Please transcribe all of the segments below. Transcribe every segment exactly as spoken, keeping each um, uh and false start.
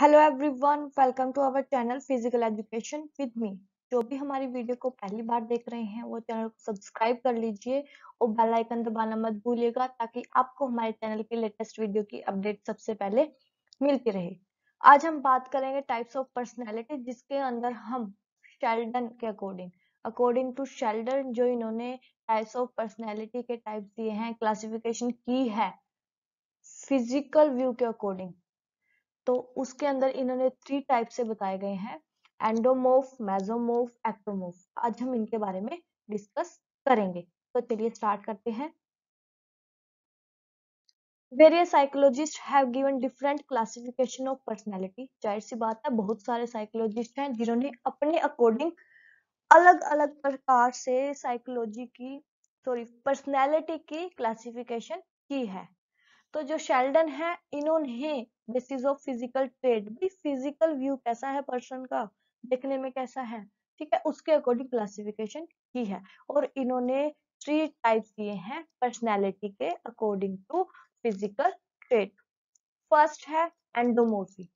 Hello everyone, welcome to our channel physical education with me. जो भी हमारी video को पहली बार देख रहे हैं वो चैनल को सब्सक्राइब कर लीजिए और बेल आइकन दबाना मत भूलिएगा ताकि आपको हमारे चैनल के लेटेस्ट वीडियो की अपडेट सबसे पहले मिलती रहे। आज हम बात करेंगे टाइप्स ऑफ पर्सनैलिटी, जिसके अंदर हम शेल्डन के अकॉर्डिंग अकॉर्डिंग टू शेल्डन जो इन्होंने टाइप्स ऑफ पर्सनैलिटी के टाइप दिए हैं, क्लासिफिकेशन की है फिजिकल व्यू के अकॉर्डिंग, तो उसके अंदर इन्होंने थ्री टाइप से बताए गए हैं, एंडोमोर्फ, मेसोमोर्फ, एक्टोमोर्फ। आज हम इनके बारे में डिस्कस करेंगे, तो चलिए स्टार्ट करते हैं। Various psychologist have given different classification of personality. जाहिर सी बात है, बहुत सारे साइकोलॉजिस्ट हैं जिन्होंने अपने अकॉर्डिंग अलग अलग प्रकार से साइकोलॉजी की सॉरी पर्सनैलिटी की क्लासिफिकेशन की है। तो जो शेल्डन है इन्होंने बेसिस ऑफ फिजिकल ट्रेड भी, फिजिकल व्यू कैसा है पर्सन का, देखने में कैसा है, ठीक है, उसके अकॉर्डिंग क्लासिफिकेशन की है। और इन्होंने थ्री टाइप्स दिए हैं पर्सनालिटी के according to physical trait. First है एंडोमोर्फी।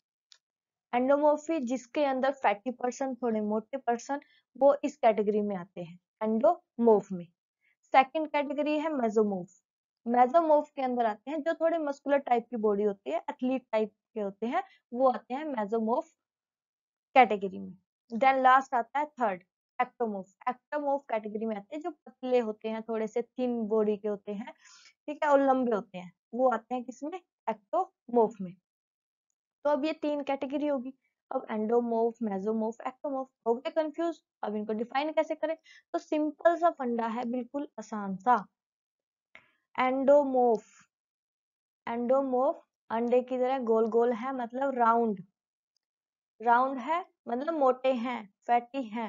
एंडोमोर्फी जिसके अंदर फैटी पर्सन, थोड़े मोटे पर्सन, वो इस कैटेगरी में आते हैं एंडोमोर्फ में। सेकेंड कैटेगरी है मेसोमोर्फ। मेसोमोर्फ के अंदर आते हैं जो थोड़े मस्कुलर टाइप की बॉडी होती है, एथलीट टाइप के होते हैं, वो आते हैं मेसोमोर्फ कैटेगरी में। देन लास्ट आता है थर्ड एक्टोमोर्फ। एक्टोमोर्फ कैटेगरी में आते हैं जो पतले होते हैं, थोड़े से थिन बॉडी के होते हैं, ठीक है, और लंबे होते हैं, वो आते हैं किसमें, एक्टोमोर्फ में। तो अब ये तीन कैटेगरी होगी। अब एंडोमोर्फ, मेसोमोर्फ, एक्टोमोर्फ हो गए कंफ्यूज। अब इनको डिफाइन कैसे करें, तो सिंपल सा फंडा है, बिल्कुल आसान सा। एंडोमोर्फ एंडोमोर्फ अंडे की तरह गोल गोल है, मतलब राउंड राउंड है, मतलब मोटे हैं, फैटी हैं,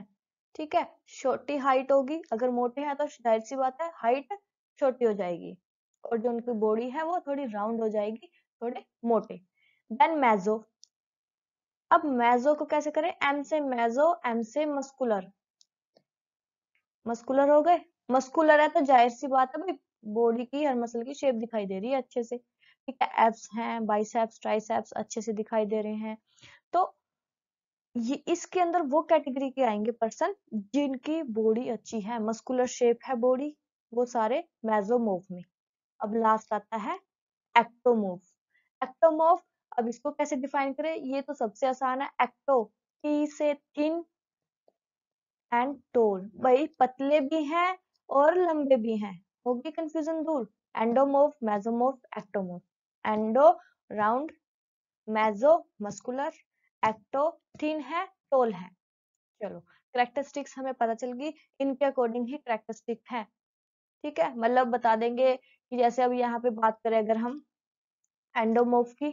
ठीक है। छोटी हाइट होगी, अगर मोटे हैं तो जाहिर सी बात है हाइट छोटी हो जाएगी, और जो उनकी बॉडी है वो थोड़ी राउंड हो जाएगी, थोड़े मोटे। Then meso. अब मेसो को कैसे करें, एम से मेसो, एम से मस्कुलर मस्कुलर हो गए। मस्कुलर है तो जाहिर सी बात है भाई बॉडी की हर मसल की शेप दिखाई दे रही है अच्छे से, ठीक है, एब्स हैं, बाइसेप्स, ट्राइसेप्स अच्छे से दिखाई दे रहे हैं। तो ये इसके अंदर वो कैटेगरी के आएंगे पर्सन जिनकी बॉडी अच्छी है, मस्कुलर शेप है बॉडी, वो सारे मेसोमोर्फ में। अब लास्ट आता है एक्टोमोर्फ। एक्टोमोर्फ अब इसको कैसे डिफाइन करें, ये तो सबसे आसान है। एक्टो टी से थिन एंड टोल, भाई पतले भी हैं और लंबे भी हैं, होगी कंफ्यूजन दूर। Endomorph, mesomorph, ectomorph. Endo round, meso muscular, ecto thin है, टोल है। चलो कैरेक्टरिस्टिक्स हमें पता चल गई, इनके अकॉर्डिंग ही कैरेक्टरिस्टिक है, ठीक है, मतलब बता देंगे कि जैसे अब यहाँ पे बात करें अगर हम एंडोमोर्फ की,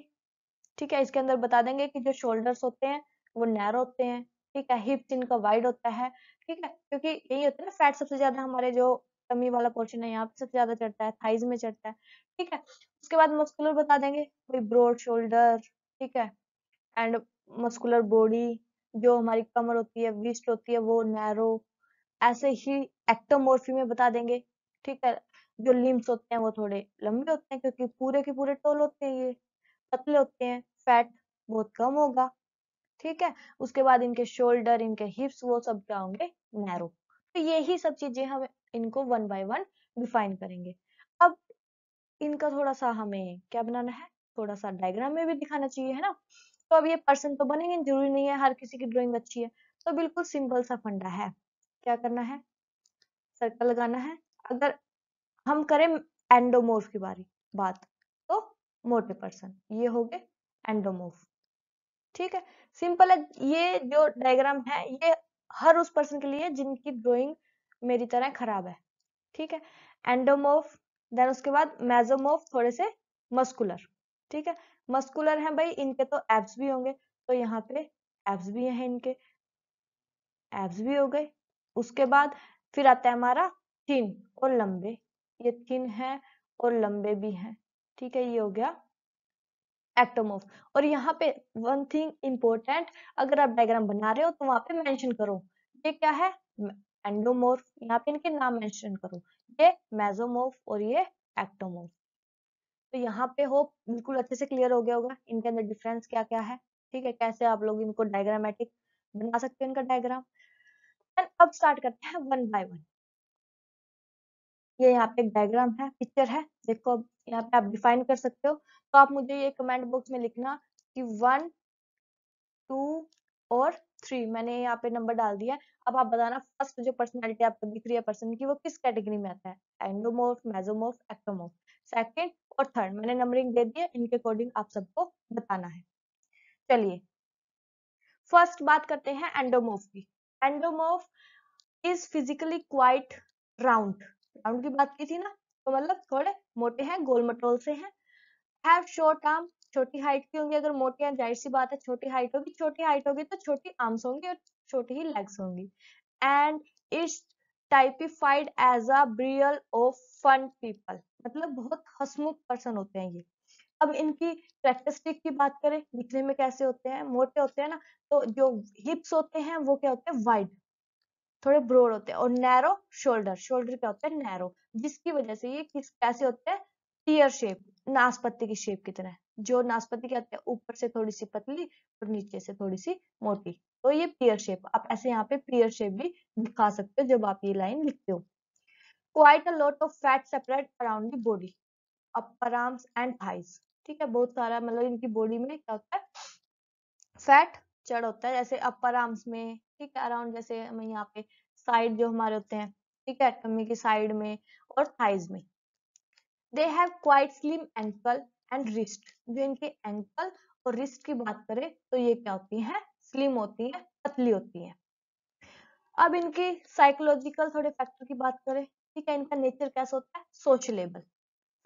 ठीक है, इसके अंदर बता देंगे कि जो शोल्डर्स होते हैं वो नैरो होते हैं, ठीक है, हिप्स इनका वाइड होता है, ठीक है, क्योंकि यही होता है ना, फैट सबसे ज्यादा हमारे जो कमी वाला पोर्शन है यहाँ पे सबसे ज्यादा चढ़ता है, थाइज में चढ़ता है, ठीक है। उसके बाद मस्कुलर बता देंगे, कोई ब्रॉड शोल्डर, ठीक है, एंड मस्कुलर बॉडी, जो हमारी कमर होती है, विस्ट होती है, वो नैरो। ऐसे ही एक्टोमोर्फी में बता देंगे, ठीक है, जो लिम्स होते हैं वो थोड़े लंबे होते हैं क्योंकि पूरे के पूरे टोल होते हैं, ये पतले होते हैं, फैट बहुत कम होगा, ठीक है। उसके बाद इनके शोल्डर, इनके हिप्स, वो सब क्या होंगे, नैरो। तो यही सब चीजें हमें इनको वन बाय वन डिफाइन करेंगे। अब इनका थोड़ा सा हमें क्या बनाना है, थोड़ा सा डायग्राम में भी दिखाना चाहिए, है ना। तो अब ये पर्सन तो बनेंगे, जरूरी नहीं है हर किसी की ड्राइंग अच्छी है, तो बिल्कुल सिंपल सा फंडा है, क्या करना है, सर्कल लगाना है। अगर हम करें एंडोमोर्फ की बारी बात, तो मोटे पर्सन ये हो गए एंडोमोर्फ, ठीक है, सिंपल है। ये जो डायग्राम है ये हर उस पर्सन के लिए जिनकी ड्राइंग मेरी तरह खराब है, ठीक है। एंडोमोर्फ, देन उसके बाद मेसोमोर्फ, थोड़े से मस्कुलर, ठीक है, मस्कुलर हैं भाई, इनके तो एब्स भी होंगे, तो यहाँ पे एब्स भी हैं, इनके एब्स भी हो गए। उसके बाद फिर आता है हमारा थिन और लंबे, ये थिन है और लंबे भी हैं, ठीक है, ये हो गया एक्टोमोर्फ। और यहाँ पे वन थिंग इम्पोर्टेंट, अगर आप डायग्राम बना रहे हो तो वहां पे मेंशन करो ये क्या है, एंडोमोर्फ, यहाँ पे इनके नाम मेंशन करो, ये मेसोमोर्फ और ये एक्टोमोर्फ। तो यहाँ पे हो बिल्कुल अच्छे से क्लियर हो गया होगा इनके अंदर डिफरेंस क्या क्या है, ठीक है, कैसे आप लोग इनको डायग्रामेटिक बना सकते हैं, इनका डायग्राम। एंड अब स्टार्ट करते हैं वन बाय वन। ये यहाँ पे एक डायग्राम है, पिक्चर है, देखो यहाँ पे आप डिफाइन कर सकते हो। तो आप मुझे ये कमेंट बॉक्स में लिखना कि वन टू और थ्री, मैंने यहाँ पे नंबर डाल दिया। अब आप बताना फर्स्ट जो पर्सनालिटी आपको दिख रही है पर्सन की, वो किस कैटेगरी में आता है, एंडोमोर्फ, मेसोमोर्फ, एक्टोमोर्फ, सेकंड और थर्ड। मैंने नंबरिंग दे दिया, इनके अकॉर्डिंग आप सबको बताना है। चलिए फर्स्ट बात करते हैं एंडोमोर्फ की। Endomorph is physically quite round, round की बात की थी ना, तो मतलब थोड़े मोटे हैं, गोल मटोल से हैं, हैव शॉर्ट आर्म, छोटी हाइट की होंगी, अगर मोटी हैं जाहिर सी बात है छोटी हाइट होगी, छोटी हाइट होगी तो छोटी आर्म्स होंगी और छोटी ही लेग्स होंगी। And it's typified as a barrel of fun people, मतलब बहुत हंसमुख पर्सन होते हैं ये। अब इनकी कैरेक्टरिस्टिक की बात करें, दिखने में कैसे होते हैं, मोटे होते हैं ना, तो जो हिप्स होते हैं वो क्या होते हैं, वाइड, थोड़े ब्रॉड होते हैं, और नैरो शोल्डर, शोल्डर क्या होता है, नैरो, जिसकी वजह से ये किस कैसे होते हैं, टीयर शेप, नाशपाती की शेप की तरह। जो नाशपाती क्या होती है, ऊपर से थोड़ी सी पतली और नीचे से थोड़ी सी मोटी, तो ये पियर शेप। आप ऐसे यहाँ पे पियर शेप भी दिखा सकते हो जब आप ये लाइन लिखते हो। Quite a lot of fat separate around the body, upper arms and thighs, ठीक है, बहुत सारा मतलब इनकी बॉडी में क्या होता है, फैट चढ़ होता है, जैसे अपर आर्म्स में, ठीक है, अराउंड, जैसे यहाँ पे साइड जो हमारे होते हैं, ठीक है, टम्मी की साइड में और थाइज में। They have quite slim ankle and wrist. जो इनके ankle और wrist की बात करें तो ये क्या होती है, slim होती है, पतली होती है। अब इनकी psychological थोड़े factor की बात करें, ठीक है, इनका nature कैसा होता है, sociable,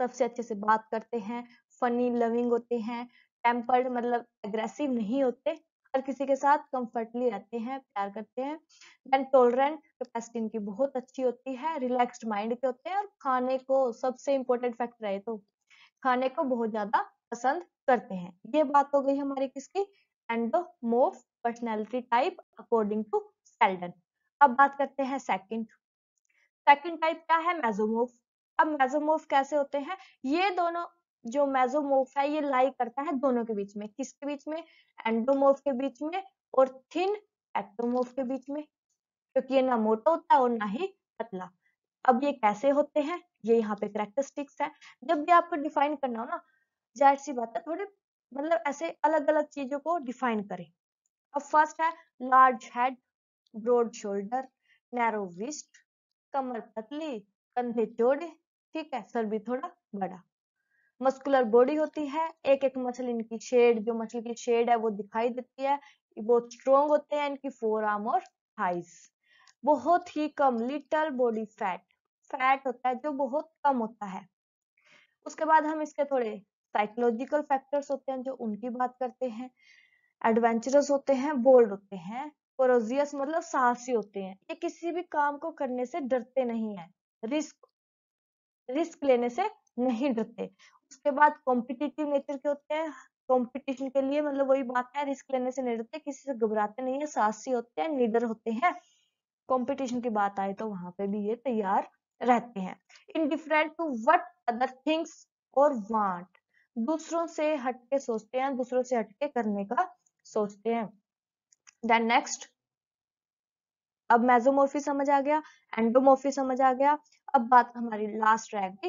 सबसे अच्छे से बात करते हैं, funny, loving होते हैं, tempered मतलब aggressive नहीं होते, हर किसी के साथ comfortably रहते हैं, प्यार करते हैं। Then tolerant, कैपेसिटी इनकी बहुत अच्छी होती है, रिलैक्स्ड माइंड के होते हैं, और खाने को, सबसे इम्पोर्टेंट फैक्टर है तो, खाने को बहुत ज्यादा पसंद करते हैं। ये बात हो गई हमारी किसकी, endomorph personality type according to Sheldon. अब बात करते हैं सेकंड, सेकंड टाइप क्या है, मेसोमोर्फ। अब मेसोमोर्फ कैसे होते हैं, ये दोनों जो मेसोमोर्फ है ये लाई करता है दोनों के बीच में, किसके बीच में, एंडोमोर्फ के बीच में और थिन एक्टोमोर्फ के बीच में, क्योंकि ये ना मोटा होता है और ना ही पतला। अब ये कैसे होते हैं, ये यहाँ पे कैरेक्टरिस्टिक्स है। जब भी आपको डिफाइन करना हो ना, जाहिर सी बात है थोड़े मतलब ऐसे अलग अलग चीजों को डिफाइन करें। अब फर्स्ट है large head, broad shoulder, narrow waist, कमर पतली, कंधे चौड़े, ठीक है, सर भी थोड़ा बड़ा, मस्कुलर बॉडी होती है, एक एक मसल इनकी शेड, जो मसल की शेड है वो दिखाई देती है, बहुत स्ट्रॉन्ग होते हैं, इनकी फोर आर्म और थाइज, बहुत ही कम, लिटल बॉडी फैट, फैट होता है जो बहुत कम होता है। उसके बाद हम इसके थोड़े साइकोलॉजिकल फैक्टर्स होते हैं जो उनकी बात करते हैं। एडवेंचरस होते हैं, बोल्ड होते हैं, कोरोजियस मतलब साहसी होते हैं, ये किसी भी काम को करने से डरते नहीं है, रिस्क रिस्क लेने से नहीं डरते। उसके बाद कॉम्पिटिटिव नेचर के होते हैं, कॉम्पिटिशन के लिए मतलब वही बात है, रिस्क लेने से नहीं डरते, किसी से घबराते नहीं है, साहसी होते हैं, निडर होते हैं, कंपटीशन की बात आए तो वहां पे भी ये तैयार रहते हैं। Indifferent to what other things और वांट, दूसरों से हटके सोचते हैं, दूसरों से हटके करने का सोचते हैं। देन नेक्स्ट, अब मेसोमोर्फी समझ आ गया, एंडोमोर्फी समझ आ गया। अब बात हमारी लास्ट रह गई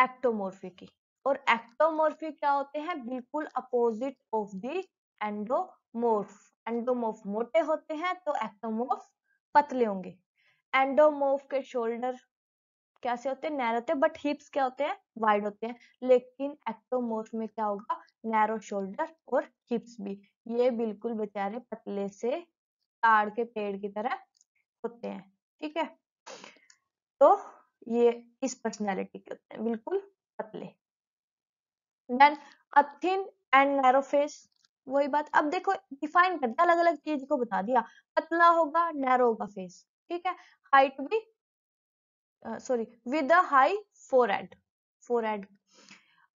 एक्टोमोर्फी की, और एक्टोमोर्फी क्या होते हैं, बिल्कुल opposite of the endomorph. Endomorph मोटे होते हैं तो एक्टोमोर्फ पतले होंगे। एंडोमोर्फ के शोल्डर कैसे होते हैं, नैरो होते हैं, बट हिप्स क्या होते हैं, वाइड होते हैं, लेकिन एक्टोमोर्फ में क्या होगा, नैरो शोल्डर और हिप्स भी, ये बिल्कुल बेचारे पतले से ताड़ के पेड़ की तरह होते हैं, ठीक है। तो ये इस पर्सनैलिटी के होते हैं, बिल्कुल पतले। Then a thin and narrow face, वही बात। अब देखो डिफाइन करते अलग अलग चीज को बता दिया, पतला होगा, नैरो होगा फेस, ठीक है, हाइट भी sorry with a high forehead, forehead,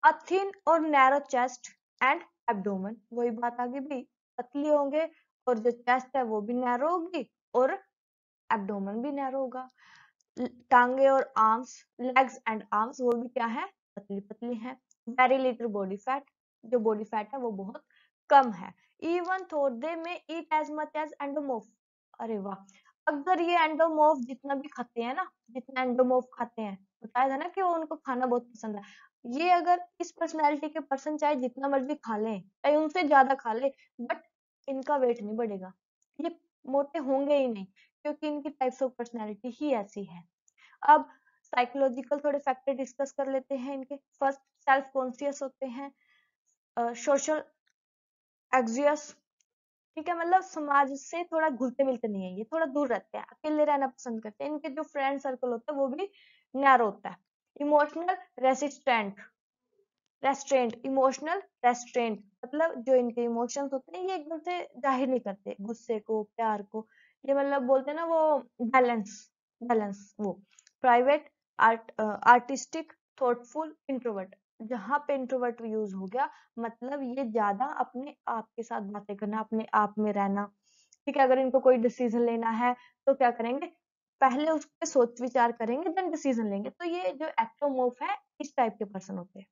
a thin और नैरो चेस्ट एंड एब्डोमेन, वही बात आ गई भाई, पतले होंगे और जो चेस्ट है वो भी नैरो होगी और एब्डोमेन भी नैरो होगा। टांगे और आर्म्स, लेग्स एंड आर्म्स वो भी क्या है, पतली पतली है। वेरी लिटिल बॉडी फैट, जो बॉडी फैट है वो बहुत कम है। even though they may eat as much as endomorph. अरे वाह, अगर ये एंडोमोर्फ जितना भी खाते हैं ना, जितना एंडोमोर्फ खाते हैं, बताया था ना कि वो उनको खाना बहुत पसंद है, ये अगर इस पर्सनैलिटी के पर्सन चाहे जितना मर्जी खा लें, चाहे उनसे ज्यादा खा लें, बट इनका वेट नहीं बढ़ेगा, ये मोटे होंगे ही नहीं, क्योंकि इनकी टाइप्स ऑफ पर्सनैलिटी ही ऐसी है। अब साइकोलॉजिकल थोड़े फैक्टर डिस्कस कर लेते हैं इनके। फर्स्ट, सेल्फ कॉन्शियस होते हैं, सोशल एग्जियस, ठीक है, मतलब समाज से थोड़ा घुलते मिलते नहीं है, ये थोड़ा दूर रहते हैं, अकेले रहना पसंद करते हैं, इनके जो फ्रेंड सर्कल होता है वो भी नैरो होता है। Emotional resistant restraint emotional restraint मतलब जो इनके इमोशंस होते हैं ये एकदम से जाहिर नहीं करते, गुस्से को, प्यार को, ये मतलब बोलते हैं ना वो बैलेंस बैलेंस वो। Private, art, artistic, thoughtful, introvert, जहां पे इंट्रोवर्ट यूज हो गया मतलब ये ज्यादा अपने आप के साथ बातें करना, अपने आप में रहना, ठीक है। अगर इनको कोई डिसीजन लेना है तो क्या करेंगे, पहले उस पे सोच विचार करेंगे देन डिसीजन लेंगे। तो ये जो एक्टोमोर्फ है इस टाइप के पर्सन होते हैं।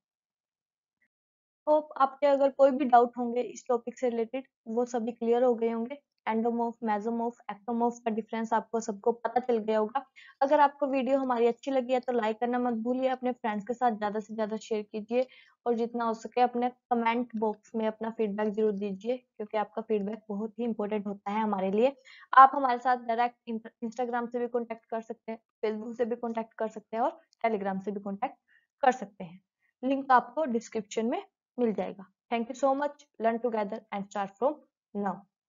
होप आपके अगर कोई भी डाउट होंगे इस टॉपिक से रिलेटेड वो सभी क्लियर हो गए होंगे। एंडोमोर्फ, मेसोमोर्फ, एक्टोमोर्फ का डिफरेंस आपको सबको पता चल गया होगा। अगर आपको वीडियो हमारी अच्छी लगी है तो लाइक करना मत भूलिए, अपने फ्रेंड्स के साथ ज्यादा से ज्यादा शेयर कीजिए और जितना हो सके अपने कमेंट बॉक्स में अपना फीडबैक जरूर दीजिए, क्योंकि आपका फीडबैक बहुत ही इंपॉर्टेंट होता है हमारे लिए। आप हमारे साथ डायरेक्ट इंस्टाग्राम से भी कॉन्टेक्ट कर सकते हैं, फेसबुक से भी कॉन्टेक्ट कर सकते हैं और टेलीग्राम से भी कॉन्टेक्ट कर सकते हैं। लिंक आपको डिस्क्रिप्शन में मिल जाएगा। Thank you so much. Learn together and start from now.